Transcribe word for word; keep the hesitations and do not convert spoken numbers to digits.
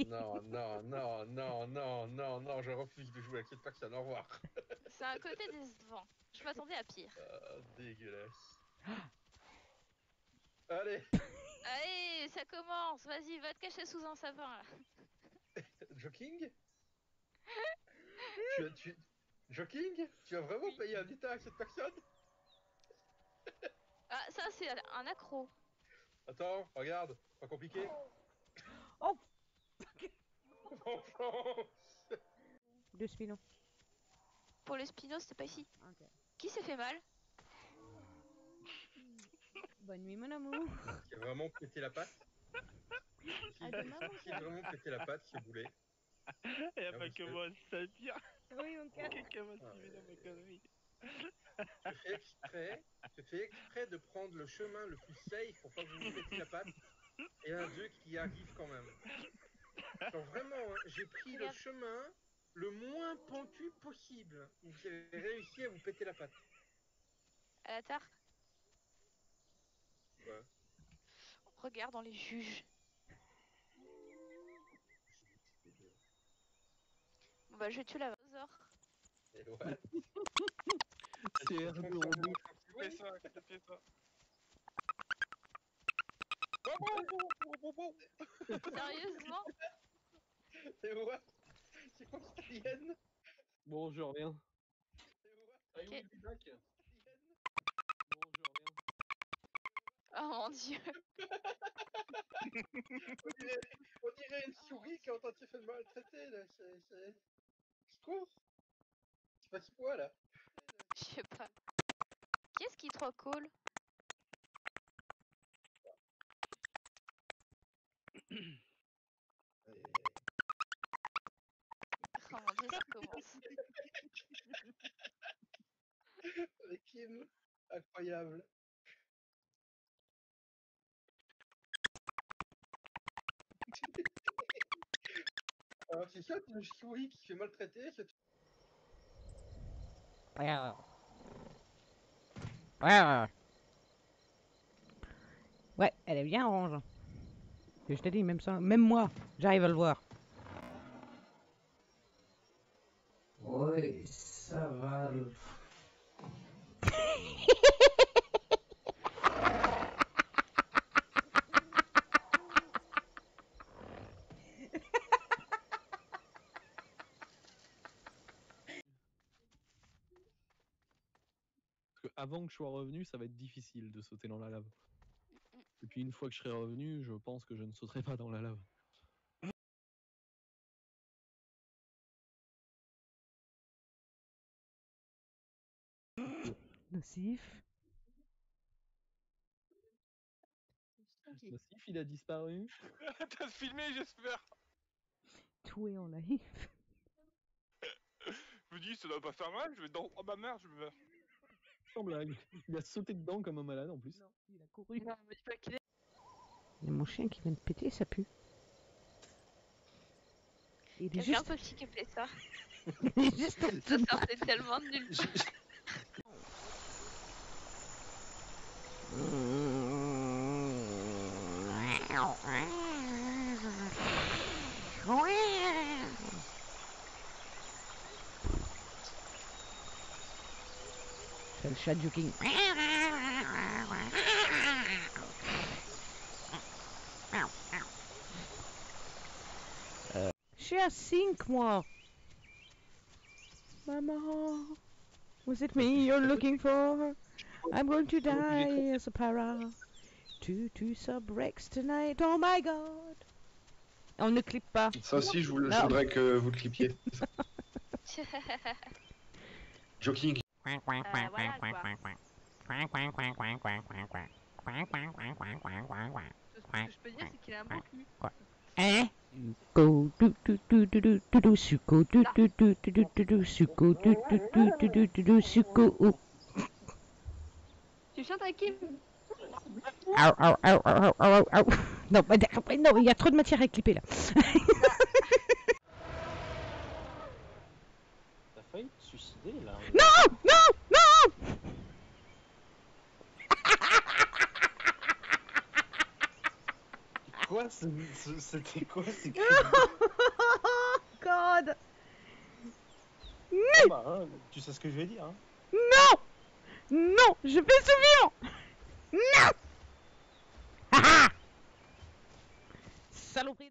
oui. Non, non, non, non, non, non, non, je refuse de jouer à cette personne, au revoir. C'est un côté décevant. Je m'attendais à pire. Oh, dégueulasse. Allez. Allez, ça commence. Vas-y, va te cacher sous un sapin, là. Joking tu, tu... Joking Tu as vraiment oui. payé un état à cette personne? Ah, ça, c'est un accro. Attends, regarde, pas compliqué. Oh, oh. Deux spinos. Pour le spino, c'était pas ici. Okay. Qui s'est fait mal? Bonne nuit, mon amour. Qui a vraiment pété la patte? Qui a vraiment pété la patte, si vous voulez. Il n'y a pas que moi, c'est pire. Oui, mon cas. Quelqu'un m'a suivi dans ma connerie. Je fais exprès, je fais exprès de prendre le chemin le plus safe pour pas que vous vous pétiez la patte. Et un dieu qui arrive quand même. Genre vraiment, hein, j'ai pris le chemin le moins pentu possible. Vous avez réussi à vous péter la patte. À la tarte. Ouais. Regarde dans les juges. Bon bah je tue la vasaure. Et ouais. C'est un peu relou. Fais ça, fais ça. Sérieusement? C'est quoi? C'est quoi cette hyène? Bon, je reviens. C'est quoi? Okay. Bon, je reviens. Oh mon dieu. on, dirait, on dirait une souris qui a entendu faire maltraiter là. C'est quoi? C'est pas ce quoi là? Je sais pas. Qu'est-ce qui est trop cool? Oh mon dieu, ça commence. Avec Kim, incroyable. Alors c'est ça, une souris qui fait maltraiter. Regarde. Regarde. Ouais, elle est bien orange. Je t'ai dit, même ça, même moi, j'arrive à le voir. Oui, ça va. Le... Avant que je sois revenu, ça va être difficile de sauter dans la lave. Et puis une fois que je serai revenu, je pense que je ne sauterai pas dans la lave. Nocif. Okay. Nocif, il a disparu. T'as filmé, j'espère. Tout est en live. Je me dis, ça doit pas faire mal, je vais dans... Oh ma mère, je me... Sans blague, il a sauté dedans comme un malade en plus. Non, il a couru. Non, mais pas qu'il est... Il y a mon chien qui vient de péter, ça pue. Il est juste un peu petit qui fait ça. Ça sortait tellement de nulle part. C'est le chat Joking. Euh. Je suis à cinq moi. Maman, was it me you're looking for? I'm going to die as a para. Two two sub wrecks tonight. Oh my god. On ne clip pas. Ça aussi, je, vous le, je voudrais que vous le clipiez. Joking. Euh, voilà, ce que je peux dire, c'est qu'il a un bon cul. Hein? Tu chantes à qui? Non, non, il y a trop de matière à clipper là. Failli te suicider là. Non, non, non. quoi ce... C'était quoi ces cris? God! Oui. Ah bah, hein, tu sais ce que je vais dire, hein? Non! Non! Je vais survivre! Non! Saloperie.